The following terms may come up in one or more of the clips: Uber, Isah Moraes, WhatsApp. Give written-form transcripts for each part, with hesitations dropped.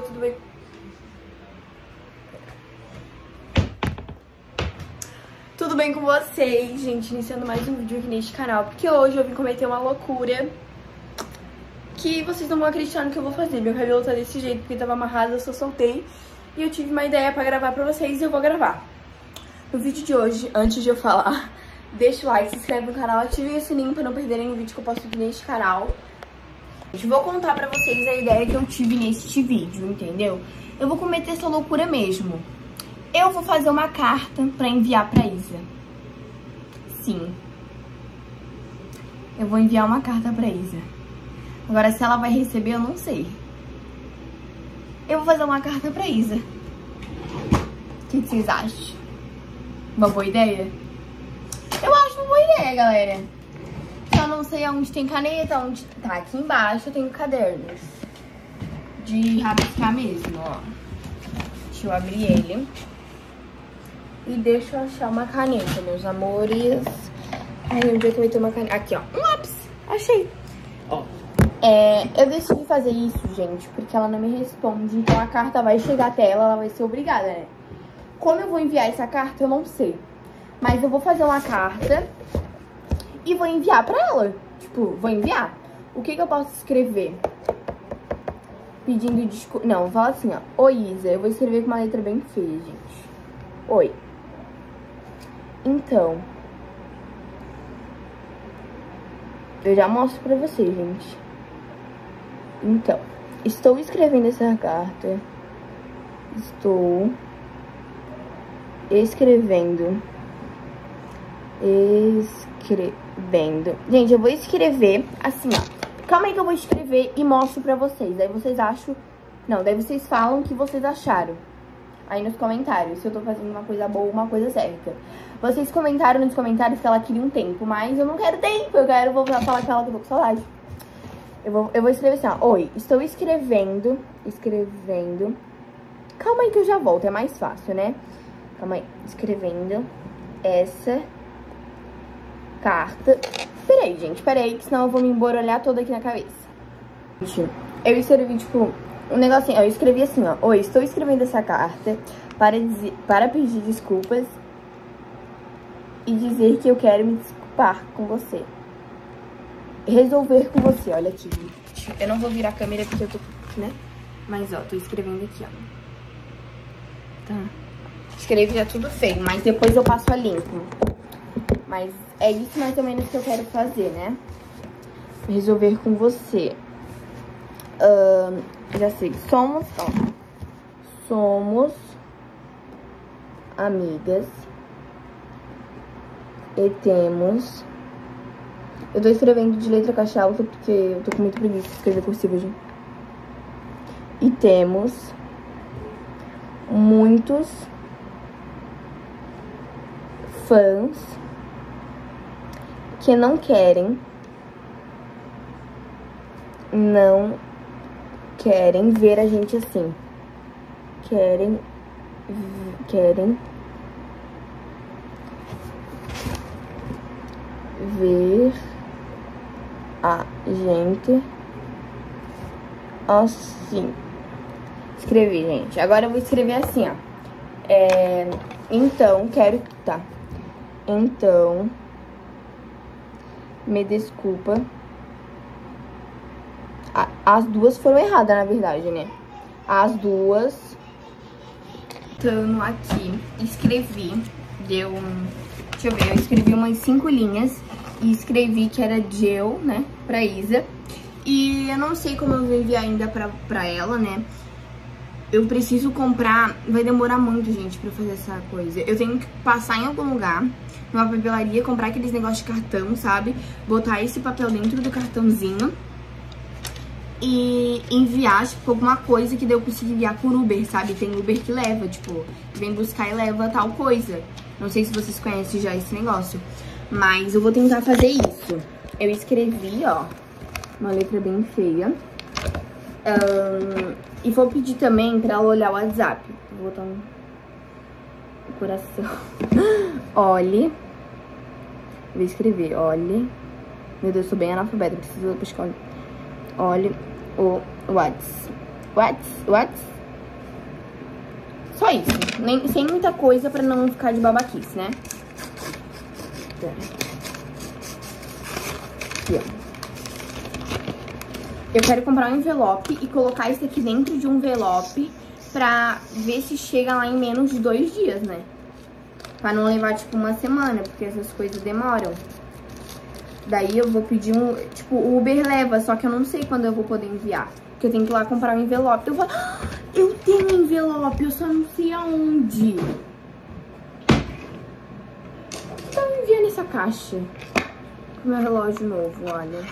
Alô, tudo bem? Tudo bem com vocês, gente? Iniciando mais um vídeo aqui neste canal, porque hoje eu vim cometer uma loucura que vocês não vão acreditar no que eu vou fazer. Meu cabelo tá desse jeito porque tava amarrado, eu só soltei. E eu tive uma ideia pra gravar pra vocês e eu vou gravar. No vídeo de hoje, antes de eu falar, deixa o like, se inscreve no canal, ativem o sininho pra não perderem o vídeo que eu posto aqui neste canal. Vou contar pra vocês a ideia que eu tive neste vídeo, entendeu? Eu vou cometer essa loucura mesmo. Eu vou fazer uma carta pra enviar pra Isah. Sim. Eu vou enviar uma carta pra Isah. Agora, se ela vai receber, eu não sei. Eu vou fazer uma carta pra Isah. O que vocês acham? Uma boa ideia? Eu acho uma boa ideia, galera. Só não sei aonde tem caneta, onde tá. Aqui embaixo eu tenho cadernos de rabiscar mesmo, ó. Deixa eu abrir ele. E deixa eu achar uma caneta, meus amores. Ai, onde é que eu tenho uma caneta? Aqui, ó. Um lápis. Achei. Ó. Eu decidi fazer isso, gente, porque ela não me responde. Então a carta vai chegar até ela, ela vai ser obrigada, né? Como eu vou enviar essa carta, eu não sei. Mas eu vou fazer uma carta e vou enviar pra ela. Tipo, vou enviar. O que que eu posso escrever? Pedindo desculpa. Não, fala assim, ó. Oi, Isah. Eu vou escrever com uma letra bem feia, gente. Oi. Então. Eu já mostro pra vocês, gente. Então. Estou escrevendo essa carta. Estou escrevendo. Gente, eu vou escrever assim, ó. Calma aí que eu vou escrever e mostro pra vocês. Aí vocês acham... Não, daí vocês falam o que vocês acharam aí nos comentários, se eu tô fazendo uma coisa boa ou uma coisa certa. Vocês comentaram nos comentários que ela queria um tempo, mas eu não quero tempo. Eu quero voltar a falar com ela que eu tô com saudade. Eu vou escrever assim, ó. Oi, estou escrevendo. Calma aí que eu já volto, é mais fácil, né? Calma aí. Escrevendo essa... carta. Peraí, gente, peraí, que senão eu vou me emborolhar toda aqui na cabeça. Gente, eu escrevi, tipo, um negocinho. Eu escrevi assim, ó. Oi, estou escrevendo essa carta para pedir desculpas e dizer que eu quero me desculpar com você. Resolver com você, olha aqui. Eu não vou virar a câmera porque eu tô, né? Mas, ó, tô escrevendo aqui, ó. Tá. Escrevi já tudo feio, mas depois eu passo a limpo. Mas é isso mais ou menos que eu quero fazer, né? Resolver com você. Já sei. Somos, ó. Somos amigas. E temos... Eu tô escrevendo de letra caixa alta porque eu tô com muito preguiça de escrever cursiva, gente. E temos muitos fãs que não querem, ver a gente assim. Querem ver a gente assim. Escrevi, gente. Agora eu vou escrever assim, ó. Então, quero... Tá. Então... Me desculpa. As duas foram erradas, na verdade, né? As duas. Tando aqui. Escrevi. Deu um... Deixa eu ver. Eu escrevi umas 5 linhas. E escrevi que era de eu, né? Pra Isah. E eu não sei como eu vou enviar ainda pra ela, né? Eu preciso comprar... Vai demorar muito, gente, pra fazer essa coisa. Eu tenho que passar em algum lugar, numa papelaria, comprar aqueles negócios de cartão, sabe? Botar esse papel dentro do cartãozinho e enviar, tipo, alguma coisa que eu consiga enviar por Uber, sabe? Tem Uber que leva, tipo, vem buscar e leva tal coisa. Não sei se vocês conhecem já esse negócio, mas eu vou tentar fazer isso. Eu escrevi, ó, uma letra bem feia. E vou pedir também pra ela olhar o WhatsApp. Vou botar um coração. Olhe. Vou escrever, olhe. Meu Deus, eu sou bem analfabeta, preciso buscar. Olhe o WhatsApp. What? Só isso. Nem, sem muita coisa pra não ficar de babaquice, né? Aqui, ó. Eu quero comprar um envelope e colocar isso aqui dentro de um envelope pra ver se chega lá em menos de 2 dias, né? Pra não levar, tipo, uma semana, porque essas coisas demoram. Daí eu vou pedir um... Tipo, o Uber leva, só que eu não sei quando eu vou poder enviar. Porque eu tenho que ir lá comprar um envelope. Eu vou... Ah, eu tenho um envelope, eu só não sei aonde. Então eu enviando essa caixa. Com meu relógio novo, olha.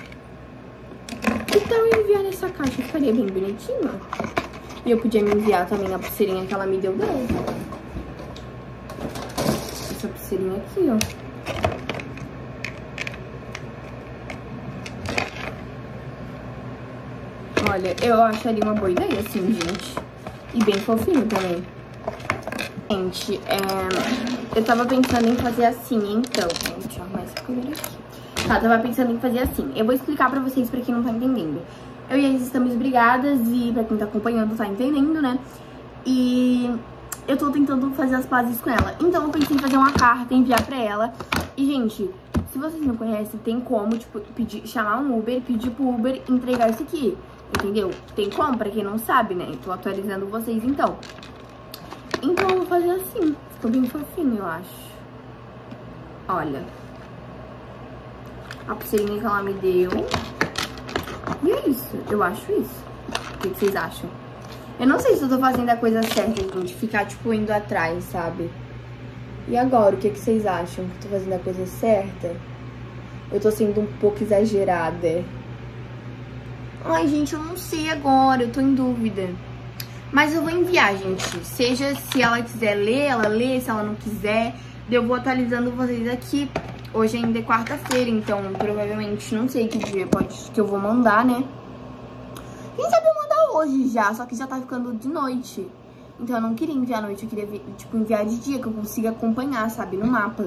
Então eu enviar nessa caixa, ficaria bem bonitinho. E eu podia me enviar também na pulseirinha que ela me deu dela. Essa pulseirinha aqui, ó. Olha, eu acharia uma boa ideia, assim, gente. E bem fofinho também. Gente, eu tava pensando em fazer assim, então. Deixa eu arrumar essa câmera aqui. Tá, tava pensando em fazer assim. Eu vou explicar pra vocês, pra quem não tá entendendo. Eu e a Isa estamos brigadas e pra quem tá acompanhando tá entendendo, né? E eu tô tentando fazer as pazes com ela. Então eu pensei em fazer uma carta, enviar pra ela. E, gente, se vocês não conhecem, tem como, tipo, pedir, chamar um Uber, pedir pro Uber entregar isso aqui. Entendeu? Tem como, pra quem não sabe, né? Eu tô atualizando vocês, então. Então eu vou fazer assim. Ficou bem fofinho, eu acho. Olha. A pulseirinha que ela me deu. E é isso. Eu acho isso. O que vocês acham? Eu não sei se eu tô fazendo a coisa certa, gente. Ficar, tipo, indo atrás, sabe? E agora, o que vocês acham? Que eu tô fazendo a coisa certa? Eu tô sendo um pouco exagerada. Ai, gente, eu não sei agora. Eu tô em dúvida. Mas eu vou enviar, gente. Seja se ela quiser ler, ela lê. Se ela não quiser, eu vou atualizando vocês aqui. Hoje ainda é quarta-feira, então provavelmente não sei que dia pode, que eu vou mandar, né? Quem sabe eu mandar hoje já, só que já tá ficando de noite. Então eu não queria enviar à noite, eu queria, tipo, enviar de dia, que eu consiga acompanhar, sabe, no mapa.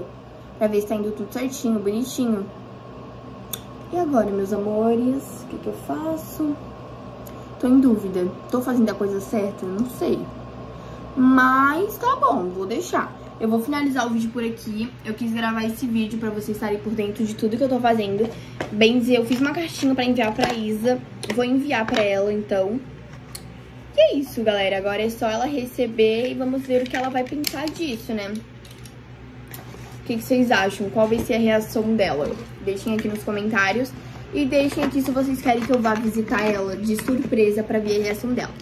Pra ver se tá indo tudo certinho, bonitinho. E agora, meus amores, o que eu faço? Tô em dúvida. Tô fazendo a coisa certa? Não sei. Mas tá bom, vou deixar. Eu vou finalizar o vídeo por aqui. Eu quis gravar esse vídeo pra vocês estarem por dentro de tudo que eu tô fazendo. Bem dizer, eu fiz uma cartinha pra enviar pra Isa. Vou enviar pra ela, então. E é isso, galera. Agora é só ela receber e vamos ver o que ela vai pensar disso, né? O que vocês acham? Qual vai ser a reação dela? Deixem aqui nos comentários. E deixem aqui se vocês querem que eu vá visitar ela de surpresa pra ver a reação dela.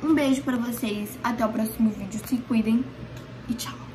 Um beijo pra vocês. Até o próximo vídeo. Se cuidem. E tchau.